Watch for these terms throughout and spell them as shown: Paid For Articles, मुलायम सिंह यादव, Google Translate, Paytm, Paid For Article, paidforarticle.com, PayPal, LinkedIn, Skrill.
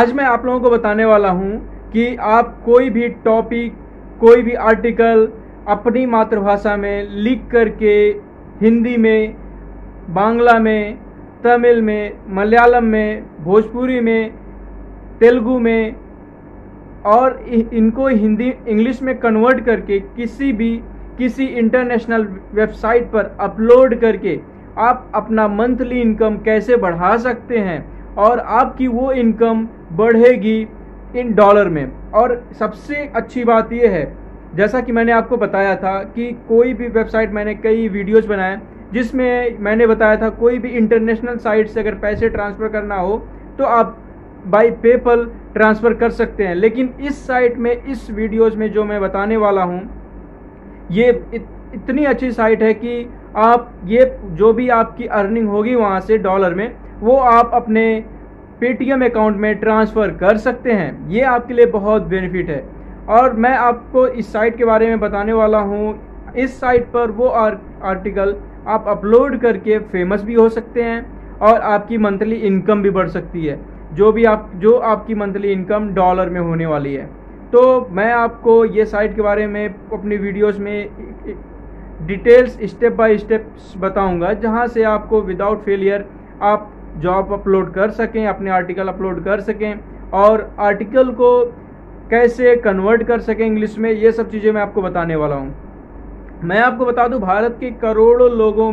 आज मैं आप लोगों को बताने वाला हूं कि आप कोई भी टॉपिक, कोई भी आर्टिकल अपनी मातृभाषा में लिख करके हिंदी में, बांग्ला में, तमिल में, मलयालम में, भोजपुरी में, तेलुगु में और इनको हिंदी इंग्लिश में कन्वर्ट करके किसी इंटरनेशनल वेबसाइट पर अपलोड करके आप अपना मंथली इनकम कैसे बढ़ा सकते हैं और आपकी वो इनकम बढ़ेगी इन डॉलर में। और सबसे अच्छी बात यह है, जैसा कि मैंने आपको बताया था कि कोई भी वेबसाइट, मैंने कई वीडियोज़ बनाए जिसमें मैंने बताया था कोई भी इंटरनेशनल साइट से अगर पैसे ट्रांसफ़र करना हो तो आप बाय पेपल ट्रांसफ़र कर सकते हैं। लेकिन इस साइट में, इस वीडियोज़ में जो मैं बताने वाला हूँ, ये इतनी अच्छी साइट है कि आप ये जो भी आपकी अर्निंग होगी वहाँ से डॉलर में, वो आप अपने पेटीएम अकाउंट में ट्रांसफ़र कर सकते हैं। ये आपके लिए बहुत बेनिफिट है। और मैं आपको इस साइट के बारे में बताने वाला हूँ। इस साइट पर वो आर्टिकल आप अपलोड करके फेमस भी हो सकते हैं और आपकी मंथली इनकम भी बढ़ सकती है, जो आपकी मंथली इनकम डॉलर में होने वाली है। तो मैं आपको ये साइट के बारे में अपनी वीडियोस में डिटेल्स स्टेप बाय स्टेप्स बताऊंगा, जहां से आपको विदाउट फेलियर आप जॉब अपलोड कर सकें, अपने आर्टिकल अपलोड कर सकें और आर्टिकल को कैसे कन्वर्ट कर सकें इंग्लिश में, ये सब चीज़ें मैं आपको बताने वाला हूँ। मैं आपको बता दूं, भारत के करोड़ों लोगों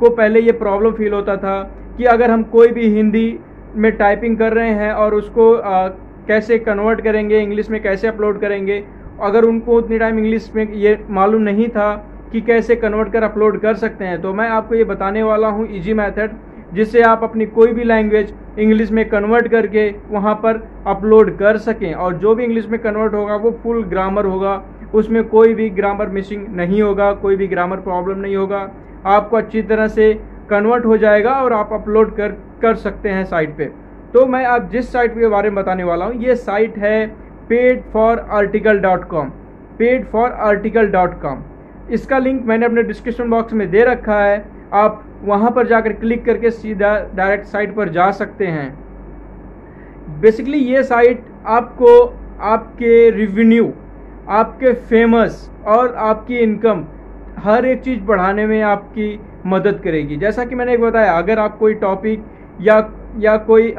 को पहले ये प्रॉब्लम फील होता था कि अगर हम कोई भी हिंदी में टाइपिंग कर रहे हैं और उसको कैसे कन्वर्ट करेंगे, इंग्लिश में कैसे अपलोड करेंगे। अगर उनको उतनी टाइम इंग्लिश में ये मालूम नहीं था कि कैसे कन्वर्ट कर अपलोड कर सकते हैं, तो मैं आपको ये बताने वाला हूँ ईजी मैथड, जिससे आप अपनी कोई भी लैंग्वेज इंग्लिश में कन्वर्ट करके वहाँ पर अपलोड कर सकें। और जो भी इंग्लिश में कन्वर्ट होगा वो फुल ग्रामर होगा, उसमें कोई भी ग्रामर मिसिंग नहीं होगा, कोई भी ग्रामर प्रॉब्लम नहीं होगा, आपको अच्छी तरह से कन्वर्ट हो जाएगा और आप अपलोड कर सकते हैं साइट पे। तो मैं आप जिस साइट के बारे में बताने वाला हूँ, ये साइट है paidforarticle.com, paidforarticle.com। इसका लिंक मैंने अपने डिस्क्रिप्शन बॉक्स में दे रखा है, आप वहाँ पर जाकर क्लिक करके सीधा डायरेक्ट साइट पर जा सकते हैं। बेसिकली ये साइट आपको आपके रिवेन्यू, आपके फेमस और आपकी इनकम हर एक चीज़ बढ़ाने में आपकी मदद करेगी। जैसा कि मैंने एक बताया, अगर आप कोई टॉपिक या कोई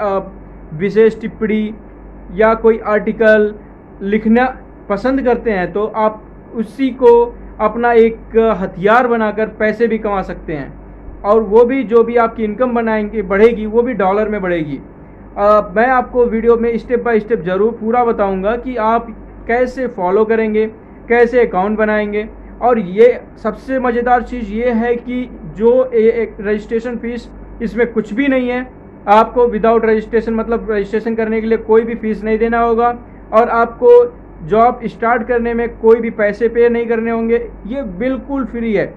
विशेष टिप्पणी या कोई आर्टिकल लिखना पसंद करते हैं तो आप उसी को अपना एक हथियार बनाकर पैसे भी कमा सकते हैं, और वो भी जो भी आपकी इनकम बढ़ेगी वो भी डॉलर में बढ़ेगी। मैं आपको वीडियो में स्टेप बाय स्टेप ज़रूर पूरा बताऊंगा कि आप कैसे फॉलो करेंगे, कैसे अकाउंट बनाएंगे। और ये सबसे मज़ेदार चीज़ ये है कि जो एक रजिस्ट्रेशन फ़ीस, इसमें कुछ भी नहीं है। आपको विदाउट रजिस्ट्रेशन, मतलब रजिस्ट्रेशन करने के लिए कोई भी फ़ीस नहीं देना होगा और आपको जॉब स्टार्ट करने में कोई भी पैसे पे नहीं करने होंगे। ये बिल्कुल फ्री है,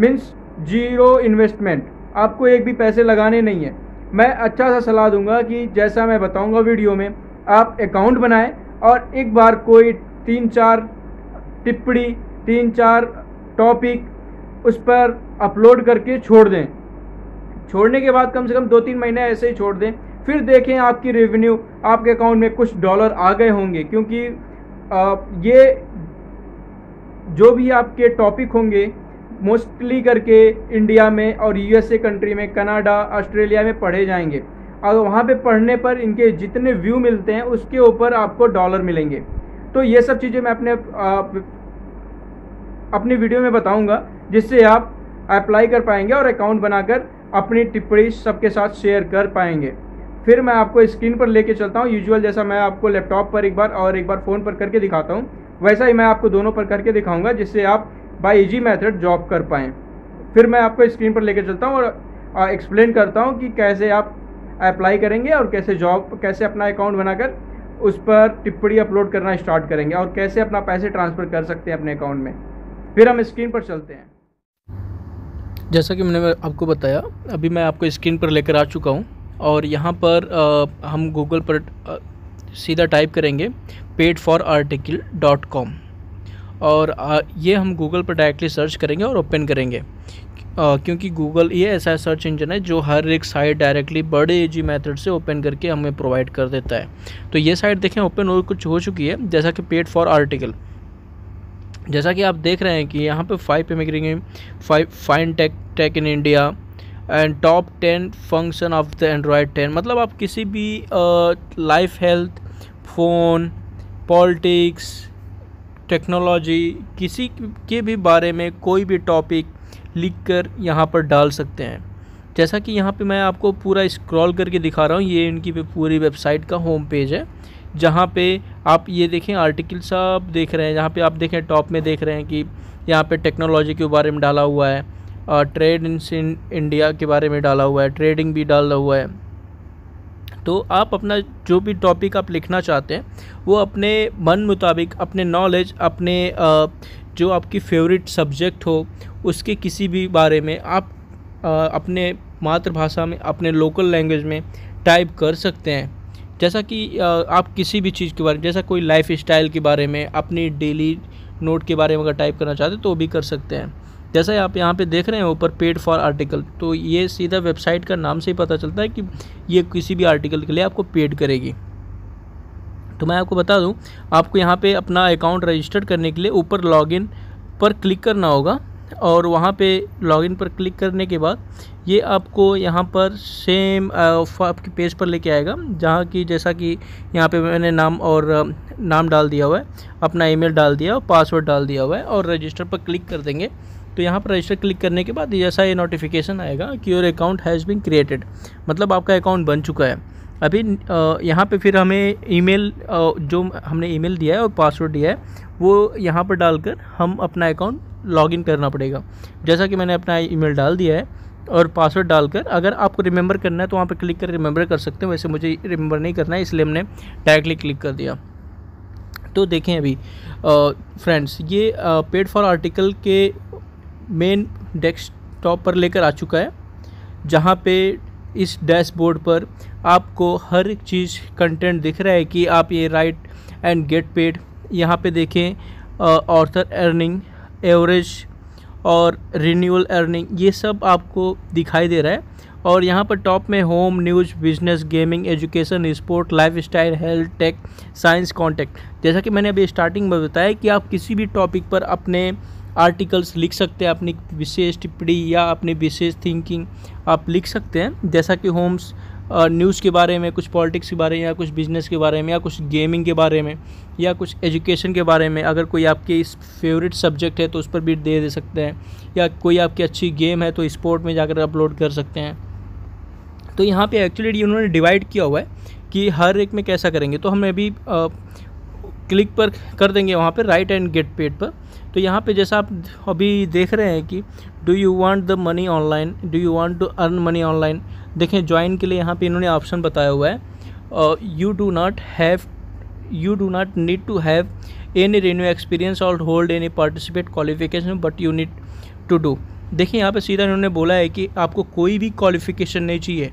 मीन्स जीरो इन्वेस्टमेंट, आपको एक भी पैसे लगाने नहीं है। मैं अच्छा सा सलाह दूंगा कि जैसा मैं बताऊँगा वीडियो में, आप अकाउंट बनाएँ और एक बार कोई 3-4 टिप्पणी, 3-4 टॉपिक उस पर अपलोड करके छोड़ दें। छोड़ने के बाद कम से कम 2-3 महीने ऐसे ही छोड़ दें, फिर देखें आपकी रेवेन्यू, आपके अकाउंट में कुछ डॉलर आ गए होंगे। क्योंकि ये जो भी आपके टॉपिक होंगे मोस्टली करके इंडिया में और यूएसए कंट्री में, कनाडा, ऑस्ट्रेलिया में पढ़े जाएंगे और वहाँ पे पढ़ने पर इनके जितने व्यू मिलते हैं उसके ऊपर आपको डॉलर मिलेंगे। तो ये सब चीज़ें मैं अपनी वीडियो में बताऊंगा, जिससे आप अप्लाई कर पाएंगे और अकाउंट बनाकर अपनी टिप्पणी सबके साथ शेयर कर पाएंगे। फिर मैं आपको स्क्रीन पर लेके चलता हूँ, यूजुअल जैसा मैं आपको लैपटॉप पर एक बार और एक बार फ़ोन पर करके दिखाता हूँ, वैसा ही मैं आपको दोनों पर करके दिखाऊँगा, जिससे आप बाई ईजी मैथड जॉब कर पाएँ। फिर मैं आपको स्क्रीन पर लेके चलता हूँ और एक्सप्लेन करता हूँ कि कैसे आप अप्लाई करेंगे और कैसे अपना अकाउंट बनाकर उस पर टिप्पणी अपलोड करना स्टार्ट करेंगे और कैसे अपना पैसे ट्रांसफ़र कर सकते हैं अपने अकाउंट में। फिर हम स्क्रीन पर चलते हैं। जैसा कि मैंने आपको बताया, अभी मैं आपको स्क्रीन पर लेकर आ चुका हूं और यहां पर हम गूगल पर सीधा टाइप करेंगे paidforarticle.com और ये हम गूगल पर डायरेक्टली सर्च करेंगे और ओपन करेंगे। क्योंकि गूगल ये ऐसा सर्च इंजन है जो हर एक साइट डायरेक्टली बड़े इजी मेथड से ओपन करके हमें प्रोवाइड कर देता है। तो ये साइट देखें ओपन और कुछ हो चुकी है, जैसा कि पेड फॉर आर्टिकल। जैसा कि आप देख रहे हैं कि यहाँ पे 5 immigration, fine tech in India and top 10 function of the android 10। मतलब आप किसी भी life, health, phone, politics, technology, किसी के भी बारे में कोई भी टॉपिक लिखकर यहाँ पर डाल सकते हैं। जैसा कि यहाँ पे मैं आपको पूरा स्क्रॉल करके दिखा रहा हूँ, ये इनकी पूरी वेबसाइट का होम पेज है, जहाँ पे आप ये देखें आर्टिकल्स आप देख रहे हैं। जहाँ पे आप देखें टॉप में देख रहे हैं कि यहाँ पे टेक्नोलॉजी के बारे में डाला हुआ है, ट्रेड इन इंडिया के बारे में डाला हुआ है, ट्रेडिंग भी डाला हुआ है। तो आप अपना जो भी टॉपिक आप लिखना चाहते हैं वो अपने मन मुताबिक, अपने नॉलेज, अपने जो आपकी फेवरेट सब्जेक्ट हो उसके किसी भी बारे में आप अपने मातृभाषा में, अपने लोकल लैंग्वेज में टाइप कर सकते हैं। जैसा कि आप किसी भी चीज़ के बारे में, जैसा कोई लाइफ स्टाइल के बारे में, अपनी डेली नोट के बारे में अगर टाइप करना चाहते हैं तो भी कर सकते हैं। जैसा आप यहाँ पे देख रहे हैं ऊपर पेड फॉर आर्टिकल, तो ये सीधा वेबसाइट का नाम से ही पता चलता है कि ये किसी भी आर्टिकल के लिए आपको पेड करेगी। तो मैं आपको बता दूँ, आपको यहाँ पे अपना अकाउंट रजिस्टर करने के लिए ऊपर लॉगिन पर क्लिक करना होगा, और वहाँ पे लॉगिन पर क्लिक करने के बाद ये आपको यहाँ पर सेम आपके पेज पर लेके आएगा, जहाँ की जैसा कि यहाँ पे मैंने नाम डाल दिया हुआ है, अपना ईमेल डाल दिया और पासवर्ड डाल दिया हुआ है, और रजिस्टर पर क्लिक कर देंगे। तो यहाँ पर रजिस्टर क्लिक करने के बाद जैसा ये नोटिफिकेशन आएगा कि your account has been created, मतलब आपका अकाउंट बन चुका है। अभी यहाँ पे फिर हमें ईमेल, जो हमने ईमेल दिया है और पासवर्ड दिया है, वो यहाँ पर डालकर हम अपना अकाउंट लॉगिन करना पड़ेगा। जैसा कि मैंने अपना ईमेल डाल दिया है और पासवर्ड डालकर, अगर आपको रिमेंबर करना है तो वहाँ पर क्लिक कर रिमेंबर कर सकते हैं। वैसे मुझे रिमेंबर नहीं करना है, इसलिए हमने डायरेक्टली क्लिक कर दिया। तो देखें अभी फ्रेंड्स, ये पेड फॉर आर्टिकल के मेन डेस्कटॉप पर लेकर आ चुका है, जहाँ पे इस डैशबोर्ड पर आपको हर एक चीज़ कंटेंट दिख रहा है कि आप ये राइट एंड गेट पेड, यहाँ पे देखें ऑथर अर्निंग, एवरेज और रिन्यूअल अर्निंग, ये सब आपको दिखाई दे रहा है। और यहाँ पर टॉप में home, news, business, gaming, education, sport, lifestyle, health, tech, science, contact. जैसा कि मैंने अभी स्टार्टिंग में बताया कि आप किसी भी टॉपिक पर अपने आर्टिकल्स लिख सकते हैं, अपनी विशेष टिप्पणी या अपनी विशेष थिंकिंग आप लिख सकते हैं। जैसा कि होम्स, न्यूज़ के बारे में, कुछ पॉलिटिक्स के बारे में, या कुछ बिजनेस के बारे में, या कुछ गेमिंग के बारे में, या कुछ एजुकेशन के बारे में। अगर कोई आपके इस फेवरेट सब्जेक्ट है तो उस पर भी दे सकते हैं, या कोई आपकी अच्छी गेम है तो स्पोर्ट में जाकर अपलोड कर सकते हैं। तो यहाँ पे एक्चुअली उन्होंने डिवाइड किया हुआ है कि हर एक में कैसा करेंगे। तो हमें अभी क्लिक पर कर देंगे वहाँ पे राइट एंड गेट पेड पर। तो यहाँ पे जैसा आप अभी देख रहे हैं कि do you want the money online, do you want to earn money online. देखें ज्वाइन के लिए यहाँ पे इन्होंने ऑप्शन बताया हुआ है, you do not need to have any renew experience और hold any participate qualification but you need to do. देखिए यहाँ पर सीधा इन्होंने बोला है कि आपको कोई भी क्वालिफिकेशन नहीं चाहिए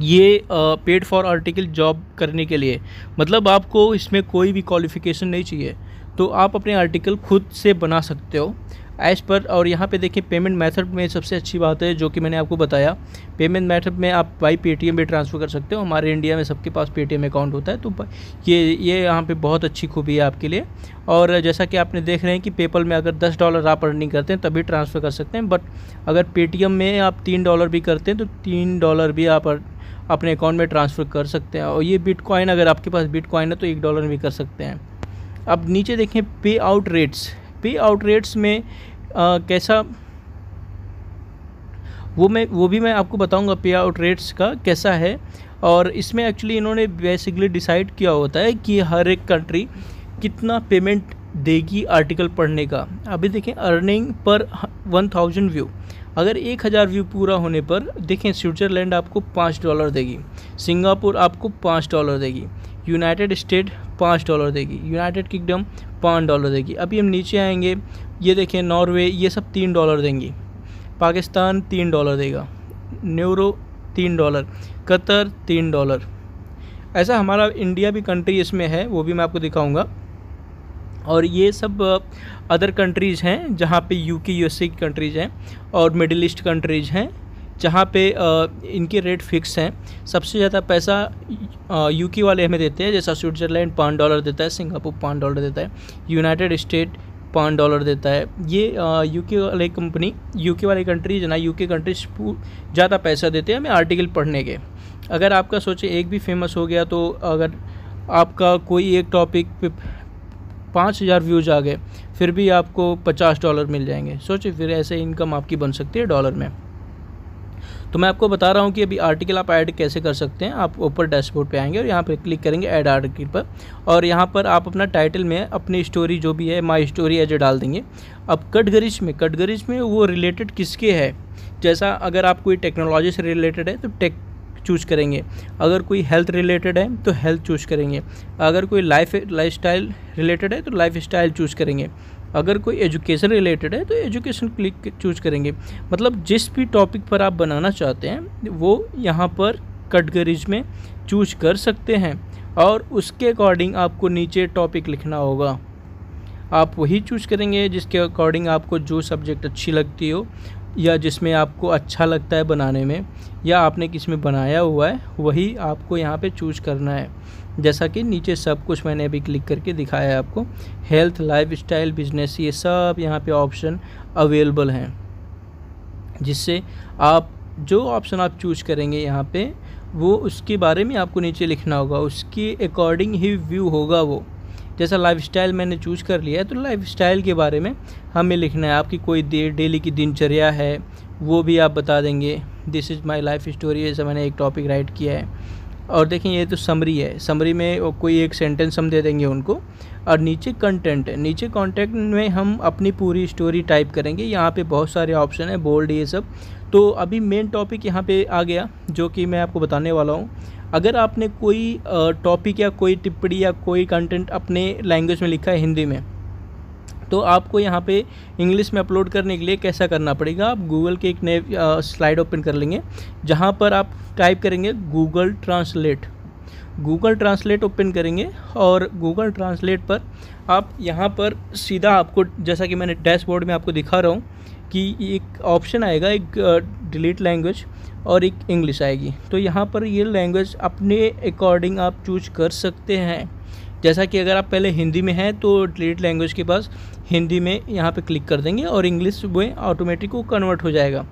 ये पेड फॉर आर्टिकल जॉब करने के लिए, मतलब आपको इसमें कोई भी क्वालिफिकेशन नहीं चाहिए। तो आप अपने आर्टिकल खुद से बना सकते हो एज पर। और यहाँ पे देखिए पेमेंट मेथड में सबसे अच्छी बात है जो कि मैंने आपको बताया, पेमेंट मेथड में आप बाई पेटीएम भी ट्रांसफ़र कर सकते हो। हमारे इंडिया में सबके पास पेटीएम अकाउंट होता है, तो ये यहाँ पे बहुत अच्छी खूबी है आपके लिए। और जैसा कि आपने देख रहे हैं कि पेपल में अगर $10 आप अर्निंग करते हैं तभी ट्रांसफ़र कर सकते हैं, बट अगर पेटीएम में आप $3 भी करते हैं तो $3 भी आप अपने अकाउंट में ट्रांसफ़र कर सकते हैं। और ये बिटकॉइन, अगर आपके पास बिटकॉइन है तो $1 भी कर सकते हैं। अब नीचे देखें पे आउट रेट्स में कैसा, वो भी मैं आपको बताऊंगा पे आउट रेट्स का कैसा है। और इसमें एक्चुअली इन्होंने बेसिकली डिसाइड किया होता है कि हर एक कंट्री कितना पेमेंट देगी आर्टिकल पढ़ने का। अभी देखें अर्निंग पर 1000 व्यू, अगर 1000 व्यू पूरा होने पर देखें स्विट्ज़रलैंड आपको $5 देगी, सिंगापुर आपको $5 देगी, यूनाइटेड स्टेट $5 देगी, यूनाइटेड किंगडम $5 देगी। अभी हम नीचे आएंगे, ये देखें नॉर्वे, ये सब $3 देंगी, पाकिस्तान $3 देगा, न्यूरो $3, कतर $3। ऐसा हमारा इंडिया भी कंट्री इसमें है, वो भी मैं आपको दिखाऊंगा। और ये सब अदर कंट्रीज़ हैं जहाँ पे यूके यूएसए की कंट्रीज़ हैं और मिडिल ईस्ट कंट्रीज़ हैं जहाँ पे इनके रेट फिक्स हैं। सबसे ज़्यादा पैसा यूके वाले हमें देते हैं, जैसा स्विट्ज़रलैंड $5 देता है, सिंगापुर $5 देता है, यूनाइटेड स्टेट $5 देता है। ये यूके वाले कंपनी यूके वाली कंट्रीज ना, यूके कंट्रीज ज़्यादा पैसा देते हैं हमें आर्टिकल पढ़ने के। अगर आपका सोचे एक भी फेमस हो गया तो अगर आपका कोई एक टॉपिक पे 5000 व्यूज़ आ गए फिर भी आपको $50 मिल जाएंगे। सोचिए फिर ऐसे इनकम आपकी बन सकती है डॉलर में। तो मैं आपको बता रहा हूँ कि अभी आर्टिकल आप ऐड कैसे कर सकते हैं। आप ऊपर डैशबोर्ड पे आएंगे और यहाँ पे क्लिक करेंगे ऐड आर्टिकल पर, और यहाँ पर आप अपना टाइटल में अपनी स्टोरी जो भी है माय स्टोरी एज डाल देंगे। अब कटगरीज में वो रिलेटेड किसके है, जैसा अगर आप कोई टेक्नोलॉजी से रिलेटेड है तो टेक चूज़ करेंगे, अगर कोई हेल्थ रिलेटेड है तो हेल्थ चूज़ करेंगे, अगर कोई लाइफस्टाइल रिलेटेड है तो लाइफस्टाइल चूज़ करेंगे, अगर कोई एजुकेशन रिलेटेड है तो एजुकेशन क्लिक चूज़ करेंगे। मतलब जिस भी टॉपिक पर आप बनाना चाहते हैं वो यहाँ पर कैटेगरीज में चूज़ कर सकते हैं, और उसके अकॉर्डिंग आपको नीचे टॉपिक लिखना होगा। आप वही चूज़ करेंगे जिसके अकॉर्डिंग आपको जो सब्जेक्ट अच्छी लगती हो या जिसमें आपको अच्छा लगता है बनाने में या आपने किस में बनाया हुआ है वही आपको यहाँ पे चूज़ करना है। जैसा कि नीचे सब कुछ मैंने अभी क्लिक करके दिखाया है आपको, हेल्थ, लाइफस्टाइल, बिजनेस, ये सब यहाँ पे ऑप्शन अवेलेबल हैं, जिससे आप जो ऑप्शन आप चूज़ करेंगे यहाँ पे वो उसके बारे में आपको नीचे लिखना होगा, उसके अकॉर्डिंग ही व्यू होगा वो। जैसा लाइफस्टाइल मैंने चूज़ कर लिया है तो लाइफस्टाइल के बारे में हमें लिखना है, आपकी कोई डेली की दिनचर्या है वो भी आप बता देंगे। This is my life story, जैसे मैंने एक टॉपिक राइट किया है। और देखें ये तो समरी है, समरी में कोई एक सेंटेंस हम दे देंगे उनको, और नीचे कंटेंट है, नीचे कंटेंट में हम अपनी पूरी स्टोरी टाइप करेंगे। यहाँ पे बहुत सारे ऑप्शन है, बोल्ड, ये सब। तो अभी मेन टॉपिक यहाँ पे आ गया जो कि मैं आपको बताने वाला हूँ। अगर आपने कोई टॉपिक या कोई टिप्पणी या कोई कंटेंट अपने लैंग्वेज में लिखा है हिंदी में, तो आपको यहाँ पे इंग्लिश में अपलोड करने के लिए कैसा करना पड़ेगा, आप गूगल के एक नए स्लाइड ओपन कर लेंगे जहाँ पर आप टाइप करेंगे गूगल ट्रांसलेट ओपन करेंगे, और गूगल ट्रांसलेट पर आप यहाँ पर सीधा आपको, जैसा कि मैंने डैशबोर्ड में आपको दिखा रहा हूँ कि एक ऑप्शन आएगा, एक डिलीट लैंग्वेज और एक इंग्लिश आएगी। तो यहाँ पर ये लैंग्वेज अपने अकॉर्डिंग आप चूज कर सकते हैं। जैसा कि अगर आप पहले हिंदी में हैं तो डिलीट लैंग्वेज के पास हिंदी में यहाँ पे क्लिक कर देंगे और इंग्लिश में ऑटोमेटिक वो कन्वर्ट हो जाएगा।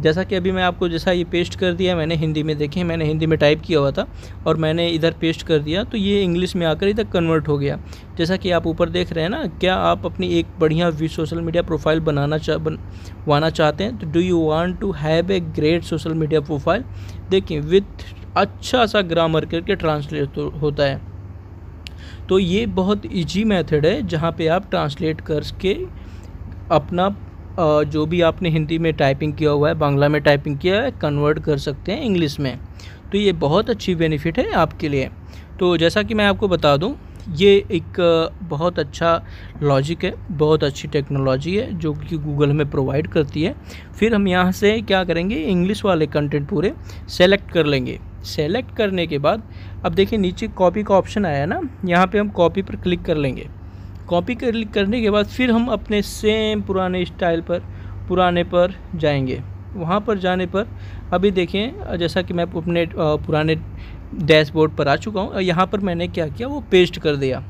जैसा कि अभी मैं आपको, जैसा ये पेस्ट कर दिया मैंने हिंदी में, देखें मैंने हिंदी में टाइप किया हुआ था और मैंने इधर पेस्ट कर दिया तो ये इंग्लिश में आकर इधर कन्वर्ट हो गया। जैसा कि आप ऊपर देख रहे हैं ना, क्या आप अपनी एक बढ़िया सोशल मीडिया प्रोफाइल बनवाना चाहते हैं तो do you want to have a great social media profile, देखिए विथ अच्छा सा ग्रामर करके ट्रांसलेट होता है। तो ये बहुत ईजी मेथड है जहाँ पे आप ट्रांसलेट करके अपना जो भी आपने हिंदी में टाइपिंग किया हुआ है, बांग्ला में टाइपिंग किया है, कन्वर्ट कर सकते हैं इंग्लिश में। तो ये बहुत अच्छी बेनिफिट है आपके लिए। तो जैसा कि मैं आपको बता दूं, ये एक बहुत अच्छा लॉजिक है, बहुत अच्छी टेक्नोलॉजी है जो कि गूगल हमें प्रोवाइड करती है। फिर हम यहाँ से क्या करेंगे, इंग्लिश वाले कंटेंट पूरे सेलेक्ट कर लेंगे। सेलेक्ट करने के बाद अब देखिए नीचे कॉपी का ऑप्शन आया ना, यहाँ पे हम कॉपी पर क्लिक कर लेंगे। कॉपी क्लिक करने के बाद फिर हम अपने सेम पुराने स्टाइल पर जाएंगे। वहाँ पर जाने पर अभी देखें, जैसा कि मैं अपने पुराने डैशबोर्ड पर आ चुका हूँ, यहाँ पर मैंने क्या किया वो पेस्ट कर दिया।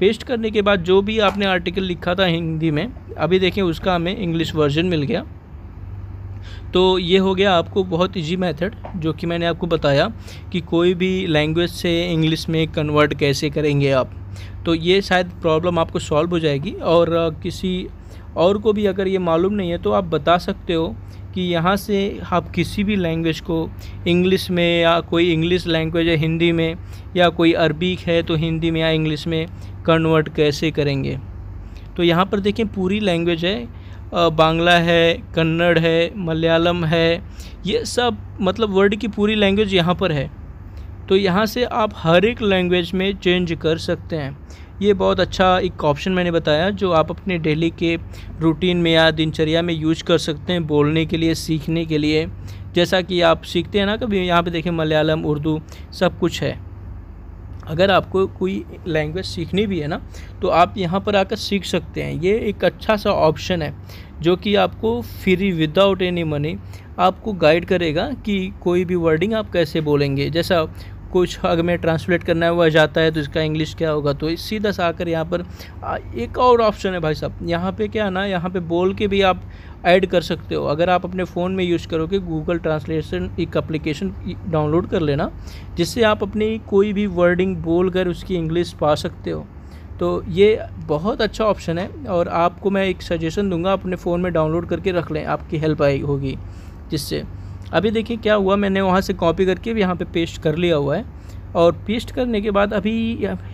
पेस्ट करने के बाद जो भी आपने आर्टिकल लिखा था हिंदी में, अभी देखें उसका हमें इंग्लिश वर्जन मिल गया। तो ये हो गया आपको बहुत इजी मेथड जो कि मैंने आपको बताया कि कोई भी लैंग्वेज से इंग्लिश में कन्वर्ट कैसे करेंगे आप। तो ये शायद प्रॉब्लम आपको सॉल्व हो जाएगी, और किसी और को भी अगर ये मालूम नहीं है तो आप बता सकते हो कि यहाँ से आप किसी भी लैंग्वेज को इंग्लिश में, या कोई इंग्लिश लैंग्वेज है हिंदी में, या कोई अरबी है तो हिंदी में या इंग्लिश में कन्वर्ट कैसे करेंगे। तो यहाँ पर देखें पूरी लैंग्वेज है, बांग्ला है, कन्नड़ है, मलयालम है, ये सब मतलब वर्ड की पूरी लैंग्वेज यहाँ पर है। तो यहाँ से आप हर एक लैंग्वेज में चेंज कर सकते हैं। ये बहुत अच्छा एक ऑप्शन मैंने बताया जो आप अपने डेली के रूटीन में या दिनचर्या में यूज कर सकते हैं बोलने के लिए, सीखने के लिए। जैसा कि आप सीखते हैं ना कभी, यहाँ पे देखें मलयालम, उर्दू सब कुछ है। अगर आपको कोई लैंग्वेज सीखनी भी है ना तो आप यहाँ पर आकर सीख सकते हैं। ये एक अच्छा सा ऑप्शन है जो कि आपको फ्री विदाउट एनी मनी आपको गाइड करेगा कि कोई भी वर्डिंग आप कैसे बोलेंगे। जैसा कुछ अगर मैं ट्रांसलेट करना हुआ जाता है तो इसका इंग्लिश क्या होगा, तो सीधा सा आकर यहाँ पर एक और ऑप्शन है भाई साहब, यहाँ पे क्या ना यहाँ पे बोल के भी आप ऐड कर सकते हो। अगर आप अपने फ़ोन में यूज़ करोगे गूगल ट्रांसलेशन एक एप्लीकेशन डाउनलोड कर लेना, जिससे आप अपनी कोई भी वर्डिंग बोल कर उसकी इंग्लिश पा सकते हो। तो ये बहुत अच्छा ऑप्शन है और आपको मैं एक सजेशन दूंगा, अपने फ़ोन में डाउनलोड करके रख लें, आपकी हेल्प आई होगी। जिससे अभी देखिए क्या हुआ, मैंने वहाँ से कॉपी करके भी यहाँ पे पेस्ट कर लिया हुआ है और पेस्ट करने के बाद अभी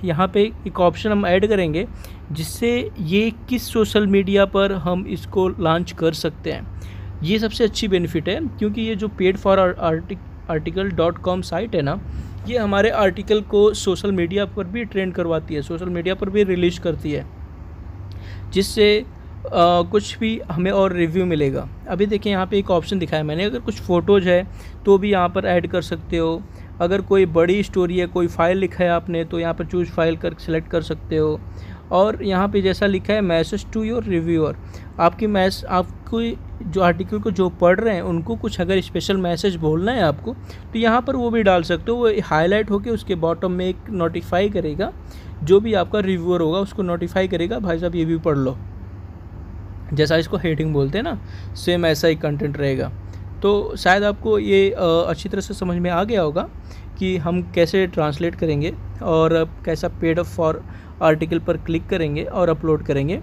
यहाँ पे एक ऑप्शन हम ऐड करेंगे जिससे ये किस सोशल मीडिया पर हम इसको लॉन्च कर सकते हैं। ये सबसे अच्छी बेनिफिट है क्योंकि ये जो पेड फॉर article.com साइट है ना, ये हमारे आर्टिकल को सोशल मीडिया पर भी ट्रेंड करवाती है, सोशल मीडिया पर भी रिलीज करती है, जिससे कुछ भी हमें और रिव्यू मिलेगा। अभी देखिए यहाँ पे एक ऑप्शन दिखाया मैंने, अगर कुछ फ़ोटोज़ है तो भी यहाँ पर ऐड कर सकते हो। अगर कोई बड़ी स्टोरी है, कोई फ़ाइल लिखा है आपने, तो यहाँ पर चूज़ फाइल कर सेलेक्ट कर सकते हो। और यहाँ पे जैसा लिखा है मैसेज टू योर रिव्यूअर, आपकी आपको जो आर्टिकल को जो पढ़ रहे हैं उनको कुछ अगर स्पेशल मैसेज बोलना है आपको तो यहाँ पर वो भी डाल सकते हो। वो हाईलाइट होकर उसके बॉटम में एक नोटिफाई करेगा, जो भी आपका रिव्यूअर होगा उसको नोटिफाई करेगा, भाई साहब ये भी पढ़ लो, जैसा इसको हेडिंग बोलते हैं ना, सेम ऐसा ही कंटेंट रहेगा। तो शायद आपको ये अच्छी तरह से समझ में आ गया होगा कि हम कैसे ट्रांसलेट करेंगे और कैसा पेड फॉर आर्टिकल पर क्लिक करेंगे और अपलोड करेंगे।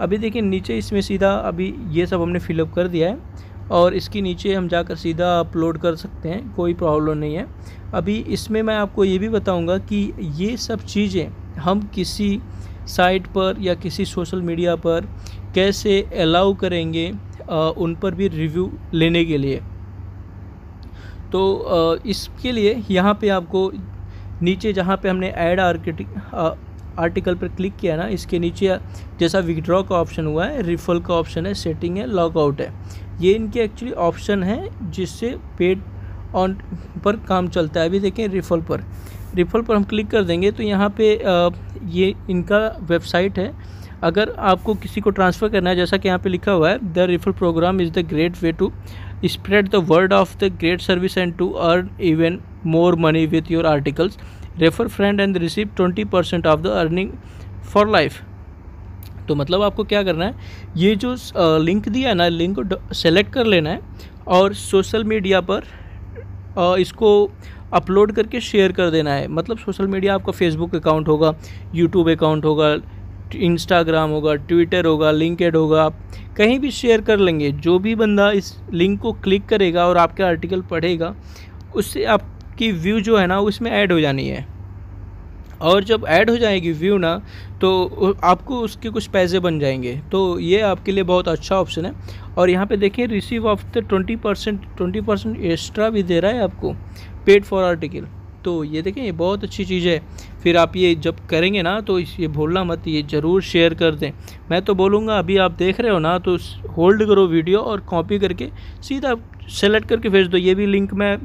अभी देखिए नीचे इसमें सीधा अभी ये सब हमने फिलअप कर दिया है और इसके नीचे हम जाकर सीधा अपलोड कर सकते हैं, कोई प्रॉब्लम नहीं है। अभी इसमें मैं आपको ये भी बताऊँगा कि ये सब चीज़ें हम किसी साइट पर या किसी सोशल मीडिया पर कैसे अलाउ करेंगे उन पर भी रिव्यू लेने के लिए। तो इसके लिए यहाँ पे आपको नीचे जहाँ पे हमने ऐड आर्टिकल पर क्लिक किया ना, इसके नीचे जैसा विड्रॉ का ऑप्शन हुआ है, रिफल का ऑप्शन है, सेटिंग है, लॉगआउट है, ये इनके एक्चुअली ऑप्शन है जिससे पेड ऑन पर काम चलता है। अभी देखें रिफल पर हम क्लिक कर देंगे तो यहाँ पे ये इनका वेबसाइट है। अगर आपको किसी को ट्रांसफ़र करना है, जैसा कि यहाँ पे लिखा हुआ है, the referral programme is the great way to spread the word of the great service and to earn even more money with your articles, refer friend and receive 20% of the earning for life. तो मतलब आपको क्या करना है, ये जो link दिया है ना, लिंक को सेलेक्ट कर लेना है और सोशल मीडिया पर इसको अपलोड करके शेयर कर देना है। मतलब सोशल मीडिया आपका फेसबुक अकाउंट होगा, यूट्यूब अकाउंट होगा, इंस्टाग्राम होगा, ट्विटर होगा, लिंक्डइन होगा, आप कहीं भी शेयर कर लेंगे। जो भी बंदा इस लिंक को क्लिक करेगा और आपके आर्टिकल पढ़ेगा, उससे आपकी व्यू जो है ना उसमें ऐड हो जानी है। और जब ऐड हो जाएगी व्यू ना तो आपको उसके कुछ पैसे बन जाएंगे। तो ये आपके लिए बहुत अच्छा ऑप्शन है। और यहाँ पे देखिए रिसीव ऑफ द 20% एक्स्ट्रा भी दे रहा है आपको पेड फॉर आर्टिकल। तो ये देखें, ये बहुत अच्छी चीज़ है। फिर आप ये जब करेंगे ना तो ये भूलना मत, ये ज़रूर शेयर कर दें। मैं तो बोलूँगा अभी आप देख रहे हो ना तो होल्ड करो वीडियो और कॉपी करके सीधा सेलेक्ट करके भेज दो। ये भी लिंक मैं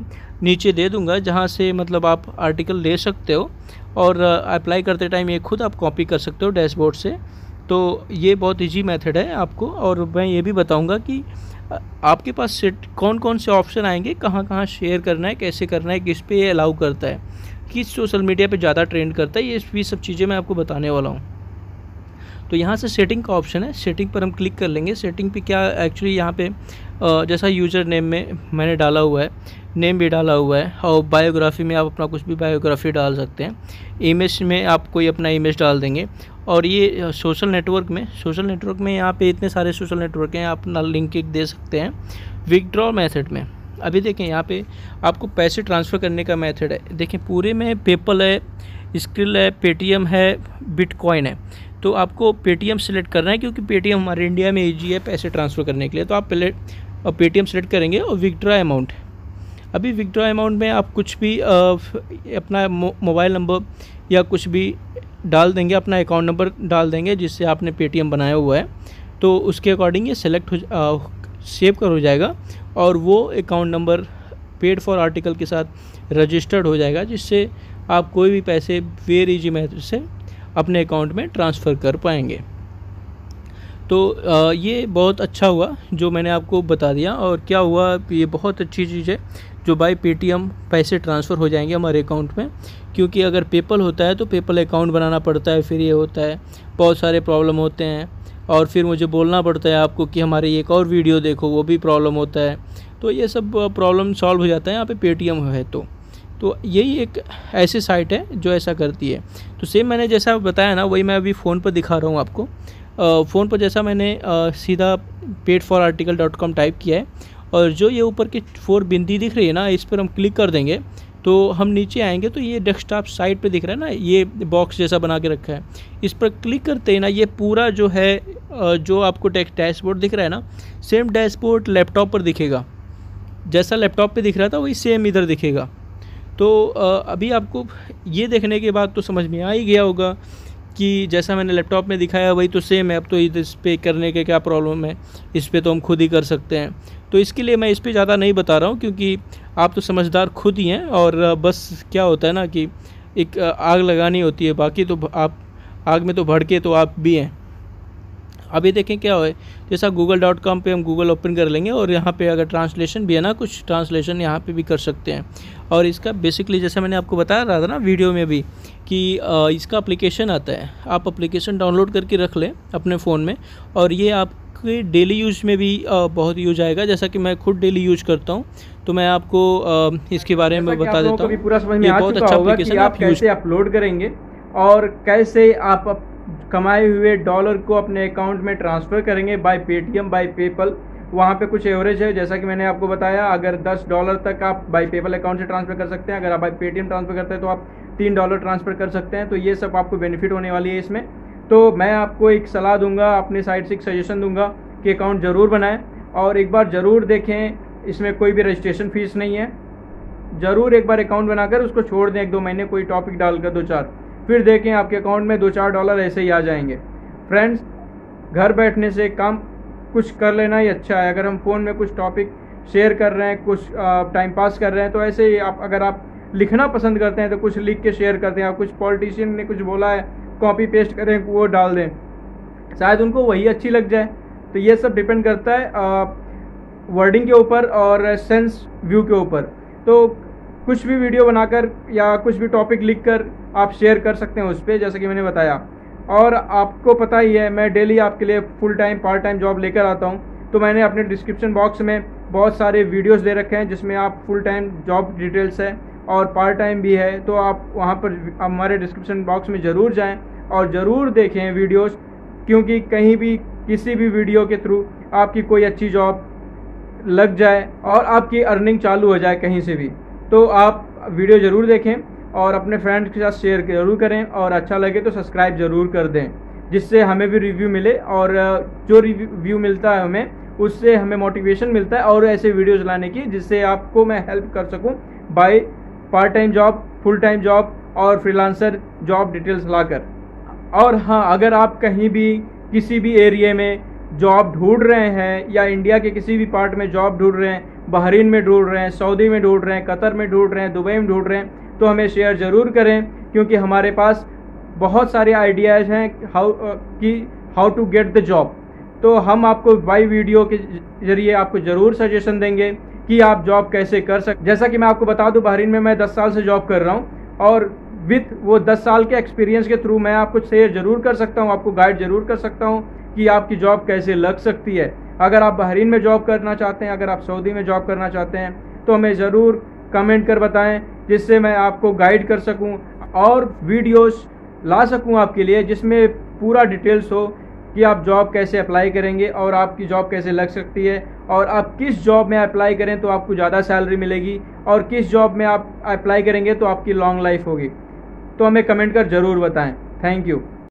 नीचे दे दूँगा जहाँ से मतलब आप आर्टिकल ले सकते हो और अप्लाई करते टाइम ये खुद आप कॉपी कर सकते हो डैशबोर्ड से। तो ये बहुत इजी मेथड है आपको। और मैं ये भी बताऊँगा कि आपके पास कौन कौन से ऑप्शन आएंगे, कहाँ कहाँ शेयर करना है, कैसे करना है, किस पे ये अलाउ करता है, किस सोशल मीडिया पे ज़्यादा ट्रेंड करता है, ये सब चीज़ें मैं आपको बताने वाला हूँ। तो यहाँ से सेटिंग का ऑप्शन है, सेटिंग पर हम क्लिक कर लेंगे। सेटिंग पे क्या एक्चुअली यहाँ पे जैसा यूज़र नेम में मैंने डाला हुआ है, नेम भी डाला हुआ है, और बायोग्राफी में आप अपना कुछ भी बायोग्राफी डाल सकते हैं। इमेज में आप कोई अपना इमेज डाल देंगे। और ये सोशल नेटवर्क में यहाँ पे इतने सारे सोशल नेटवर्क हैं, आप अपना लिंक एक दे सकते हैं। विथड्रॉ मेथड में अभी देखें यहाँ पे आपको पैसे ट्रांसफ़र करने का मेथड है। देखें पूरे में पेपल है, स्क्रिल है, पेटीएम है, बिटकॉइन है। तो आपको पेटीएम सेलेक्ट करना है क्योंकि पेटीएम हमारे इंडिया में ईजी है पैसे ट्रांसफ़र करने के लिए। तो आप पहले पेटीएम सेलेक्ट करेंगे और विथड्रॉ अमाउंट। अभी विथड्रॉ अमाउंट में आप कुछ भी अपना मोबाइल नंबर या कुछ भी डाल देंगे, अपना अकाउंट नंबर डाल देंगे जिससे आपने पेटीएम बनाया हुआ है। तो उसके अकॉर्डिंग ये सेलेक्ट सेव कर हो जाएगा और वो account number paid for article के साथ रजिस्टर्ड हो जाएगा, जिससे आप कोई भी पैसे वेरी इजी मेथड से अपने अकाउंट में ट्रांसफ़र कर पाएंगे। तो ये बहुत अच्छा हुआ जो मैंने आपको बता दिया। और क्या हुआ, ये बहुत अच्छी चीज़ है जो बाय पेटीएम पैसे ट्रांसफ़र हो जाएंगे हमारे अकाउंट में, क्योंकि अगर पेपल होता है तो पेपल अकाउंट बनाना पड़ता है, फिर ये होता है बहुत सारे प्रॉब्लम होते हैं, और फिर मुझे बोलना पड़ता है आपको कि हमारे एक और वीडियो देखो, वो भी प्रॉब्लम होता है। तो ये सब प्रॉब्लम सॉल्व हो जाता है यहाँ पे पेटीएम है। तो यही एक ऐसी साइट है जो ऐसा करती है। तो सेम मैंने जैसा बताया ना, वही मैं अभी फ़ोन पर दिखा रहा हूँ आपको। फ़ोन पर जैसा मैंने सीधा paidforarticle.com टाइप किया है, और जो ये ऊपर की 4 बिंदी दिख रही है ना, इस पर हम क्लिक कर देंगे तो हम नीचे आएंगे। तो ये डेस्कटॉप साइट पे दिख रहा है ना, ये बॉक्स जैसा बना के रखा है, इस पर क्लिक करते ही ना ये पूरा जो है जो आपको डैशबोर्ड दिख रहा है ना, सेम डैशबोर्ड लैपटॉप पर दिखेगा। जैसा लैपटॉप पे दिख रहा था वही सेम इधर दिखेगा। तो अभी आपको ये देखने के बाद तो समझ में आ ही गया होगा कि जैसा मैंने लैपटॉप में दिखाया वही तो सेम है। अब तो इस पर करने के क्या प्रॉब्लम है, इस पर तो हम खुद ही कर सकते हैं। तो इसके लिए मैं इस पर ज़्यादा नहीं बता रहा हूँ, क्योंकि आप तो समझदार खुद ही हैं। और बस क्या होता है ना कि एक आग लगानी होती है, बाकी तो आप आग में तो भड़के तो आप भी हैं। अभी देखें क्या है, जैसा google.com पे हम गूगल ओपन कर लेंगे, और यहाँ पे अगर ट्रांसलेशन भी है ना, कुछ ट्रांसलेशन यहाँ पे भी कर सकते हैं। और इसका बेसिकली जैसा मैंने आपको बताया रहा था ना वीडियो में भी कि इसका एप्लीकेशन आता है, आप एप्लीकेशन डाउनलोड करके रख लें अपने फ़ोन में, और ये आपके डेली यूज में भी बहुत यूज आएगा। जैसा कि मैं खुद डेली यूज करता हूँ, तो मैं आपको इसके बारे में बता देता हूँ। बहुत अच्छा एप्लीकेशन, आप कैसे अपलोड करेंगे और कैसे आप कमाए हुए डॉलर को अपने अकाउंट में ट्रांसफ़र करेंगे बाय पेटीएम, बाय पेपल। वहाँ पे कुछ एवरेज है, जैसा कि मैंने आपको बताया, अगर 10 डॉलर तक आप बाय पेपल अकाउंट से ट्रांसफ़र कर सकते हैं। अगर आप बाय पेटीएम ट्रांसफ़र करते हैं तो आप 3 डॉलर ट्रांसफ़र कर सकते हैं। तो ये सब आपको बेनिफिट होने वाली है इसमें। तो मैं आपको एक सलाह दूंगा, अपने साइड से एक सजेशन दूंगा कि अकाउंट ज़रूर बनाएं और एक बार ज़रूर देखें। इसमें कोई भी रजिस्ट्रेशन फ़ीस नहीं है। ज़रूर एक बार अकाउंट बनाकर उसको छोड़ दें 1-2 महीने, कोई टॉपिक डालकर 2-4, फिर देखें आपके अकाउंट में 2-4 डॉलर ऐसे ही आ जाएंगे। फ्रेंड्स, घर बैठने से काम कुछ कर लेना ही अच्छा है। अगर हम फ़ोन में कुछ टॉपिक शेयर कर रहे हैं, कुछ टाइम पास कर रहे हैं, तो ऐसे ही आप, अगर आप लिखना पसंद करते हैं तो कुछ लिख के शेयर करते हैं। आप कुछ पॉलिटिशियन ने कुछ बोला है, कॉपी पेस्ट करें, वो डाल दें, शायद उनको वही अच्छी लग जाए। तो ये सब डिपेंड करता है वर्डिंग के ऊपर और सेंस व्यू के ऊपर। तो कुछ भी वीडियो बनाकर या कुछ भी टॉपिक लिखकर आप शेयर कर सकते हैं उस पर, जैसा कि मैंने बताया। और आपको पता ही है, मैं डेली आपके लिए full time part time job लेकर आता हूं। तो मैंने अपने डिस्क्रिप्शन बॉक्स में बहुत सारे वीडियोस दे रखे हैं, जिसमें आप फुल टाइम जॉब डिटेल्स है और पार्ट टाइम भी है। तो आप वहां पर हमारे डिस्क्रिप्शन बॉक्स में ज़रूर जाएँ और ज़रूर देखें वीडियोज़, क्योंकि कहीं भी किसी भी वीडियो के थ्रू आपकी कोई अच्छी जॉब लग जाए और आपकी अर्निंग चालू हो जाए कहीं से भी। तो आप वीडियो ज़रूर देखें और अपने फ्रेंड्स के साथ शेयर ज़रूर करें, और अच्छा लगे तो सब्सक्राइब ज़रूर कर दें, जिससे हमें भी रिव्यू मिले। और जो रिव्यू मिलता है हमें, उससे हमें मोटिवेशन मिलता है और ऐसे वीडियोस लाने की, जिससे आपको मैं हेल्प कर सकूं by part time job, full time job और फ्रीलांसर जॉब डिटेल्स लाकर। और हाँ, अगर आप कहीं भी किसी भी एरिया में जॉब ढूंढ रहे हैं, या इंडिया के किसी भी पार्ट में जॉब ढूंढ रहे हैं, बहरीन में ढूंढ रहे हैं, सऊदी में ढूंढ रहे हैं, कतर में ढूंढ रहे हैं, दुबई में ढूंढ रहे हैं, तो हमें शेयर ज़रूर करें, क्योंकि हमारे पास बहुत सारे आइडियाज़ हैं how to get the job. तो हम आपको बाई वीडियो के ज़रिए आपको ज़रूर सजेशन देंगे कि आप जॉब कैसे कर सकते। जैसा कि मैं आपको बता दूँ, बहरीन में मैं 10 साल से जॉब कर रहा हूँ, और विथ वो 10 साल के एक्सपीरियंस के थ्रू मैं आपको शेयर ज़रूर कर सकता हूँ, आपको गाइड ज़रूर कर सकता हूँ कि आपकी जॉब कैसे लग सकती है। अगर आप बहरीन में जॉब करना चाहते हैं, अगर आप सऊदी में जॉब करना चाहते हैं, तो हमें ज़रूर कमेंट कर बताएं, जिससे मैं आपको गाइड कर सकूं और वीडियोस ला सकूं आपके लिए, जिसमें पूरा डिटेल्स हो कि आप जॉब कैसे अप्लाई करेंगे और आपकी जॉब कैसे लग सकती है, और आप किस जॉब में अप्लाई करें तो आपको ज़्यादा सैलरी मिलेगी, और किस जॉब में आप अप्लाई करेंगे तो आपकी लॉन्ग लाइफ होगी। तो हमें कमेंट कर ज़रूर बताएँ। Thank you.